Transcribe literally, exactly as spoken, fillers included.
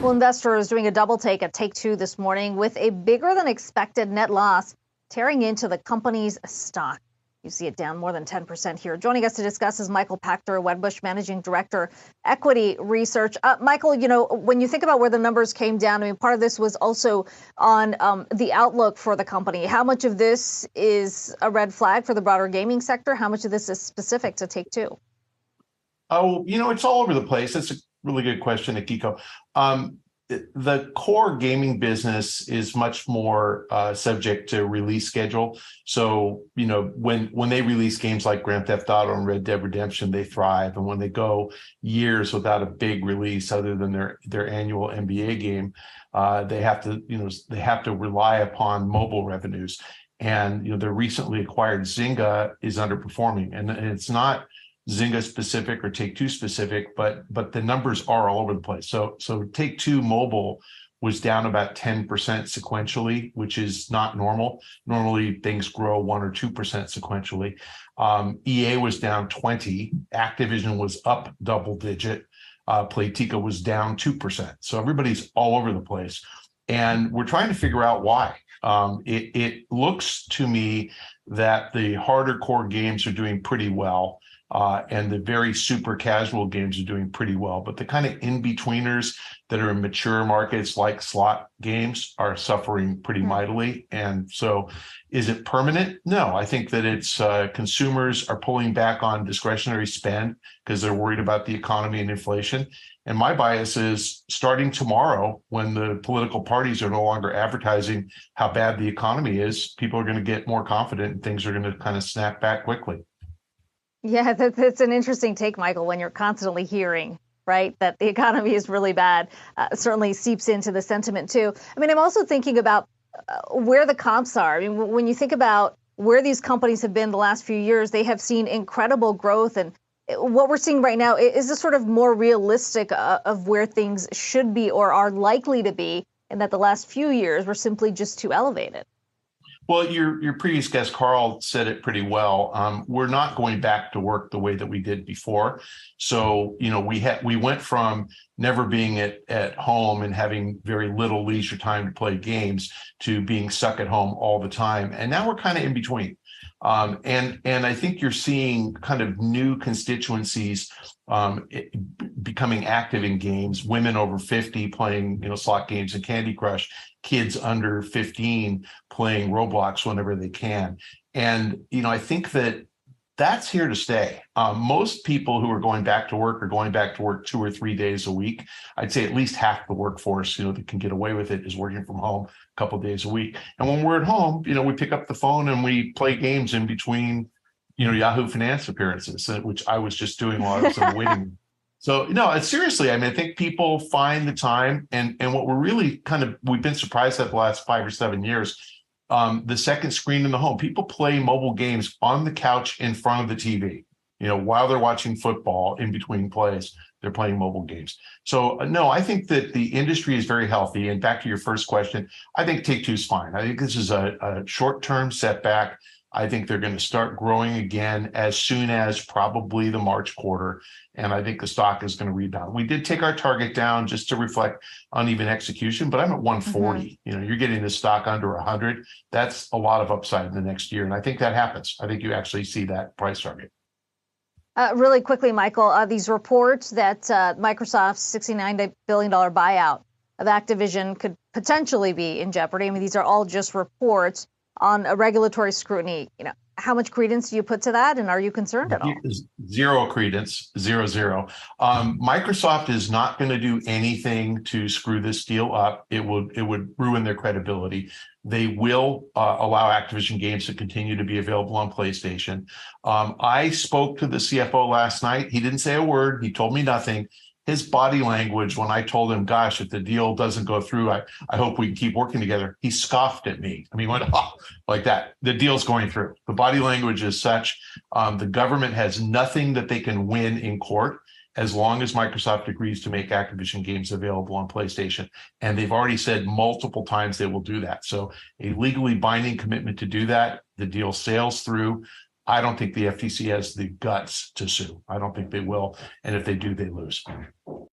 Well, investors doing a double take at Take-Two this morning with a bigger than expected net loss tearing into the company's stock. You see it down more than ten percent here. Joining us to discuss is Michael Pachter, Wedbush Managing Director, Equity Research. Uh, Michael, you know, when you think about where the numbers came down, I mean, part of this was also on um, the outlook for the company. How much of this is a red flag for the broader gaming sector? How much of this is specific to Take-Two? Oh, you know, it's all over the place. It's a really good question, Akiko. Um, the core gaming business is much more uh, subject to release schedule. So, you know, when when they release games like Grand Theft Auto and Red Dead Redemption, they thrive. And when they go years without a big release other than their their annual N B A game, uh, they have to, you know, they have to rely upon mobile revenues. And, you know, the recently acquired Zynga is underperforming, and, and it's not Zynga specific or Take-Two specific, but but the numbers are all over the place. So so Take-Two mobile was down about ten percent sequentially, which is not normal. Normally things grow one or two percent sequentially. Um, E A was down twenty, Activision was up double digit, uh, Playtica was down two percent. So everybody's all over the place. And we're trying to figure out why. Um, it, it looks to me that the harder core games are doing pretty well. Uh, and the very super casual games are doing pretty well. But the kind of in-betweeners that are in mature markets like slot games are suffering pretty mm-hmm. mightily. And so is it permanent? No, I think that it's uh, consumers are pulling back on discretionary spend because they're worried about the economy and inflation. And my bias is starting tomorrow, when the political parties are no longer advertising how bad the economy is, people are going to get more confident and things are going to kind of snap back quickly. Yeah, that, that's an interesting take, Michael, when you're constantly hearing, right, that the economy is really bad, uh, certainly seeps into the sentiment, too. I mean, I'm also thinking about uh, where the comps are. I mean, w- when you think about where these companies have been the last few years, they have seen incredible growth. And what we're seeing right now is this sort of more realistic uh, of where things should be or are likely to be, and that the last few years were simply just too elevated. Well, your your previous guest, Carl, said it pretty well. Um, we're not going back to work the way that we did before. So, you know, we had we went from never being at, at home and having very little leisure time to play games to being stuck at home all the time. And now we're kind of in between. Um, and and I think you're seeing kind of new constituencies um, it, becoming active in games, women over fifty playing, you know, slot games and Candy Crush, kids under fifteen playing Roblox whenever they can. And, you know, I think that that's here to stay. Um, most people who are going back to work are going back to work two or three days a week. I'd say at least half the workforce, you know, that can get away with it is working from home a couple of days a week. And when we're at home, you know, we pick up the phone and we play games in between, you know, Yahoo Finance appearances, which I was just doing while I was waiting. So, no, seriously, I mean, I think people find the time. And, and what we're really kind of, we've been surprised at the last five or seven years, Um, the second screen in the home. People play mobile games on the couch in front of the T V, you know, while they're watching football in between plays, they're playing mobile games. So, no, I think that the industry is very healthy. And back to your first question, I think Take-Two is fine. I think this is a, a short-term setback. I think they're going to start growing again as soon as probably the March quarter. And I think the stock is going to rebound. We did take our target down just to reflect uneven execution, but I'm at one forty. Mm-hmm. You know, you're getting the stock under one hundred. That's a lot of upside in the next year. And I think that happens. I think you actually see that price target. Uh, really quickly, Michael, uh, these reports that uh, Microsoft's sixty-nine billion dollars buyout of Activision could potentially be in jeopardy. I mean, these are all just reports on a regulatory scrutiny, you know, how much credence do you put to that? And are you concerned at all? Zero credence, zero, zero. Um, Microsoft is not going to do anything to screw this deal up. It would, it would ruin their credibility. They will uh, allow Activision games to continue to be available on PlayStation. Um, I spoke to the C F O last night. He didn't say a word. He told me nothing. His body language when I told him, gosh, if the deal doesn't go through, I, I hope we can keep working together. He scoffed at me. I mean, he went, oh, like that. The deal's going through. The body language is such. Um, the government has nothing that they can win in court as long as Microsoft agrees to make Activision games available on PlayStation. And they've already said multiple times they will do that. So a legally binding commitment to do that. The deal sails through. I don't think the F T C has the guts to sue. I don't think they will. And if they do, they lose.